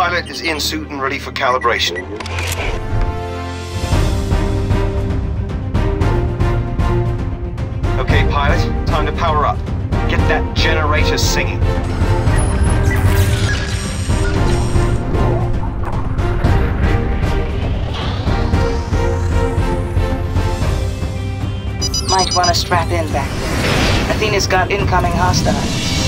Pilot is in suit and ready for calibration. Okay, pilot, time to power up. Get that generator singing. Might want to strap in back there. Athena's got incoming hostiles.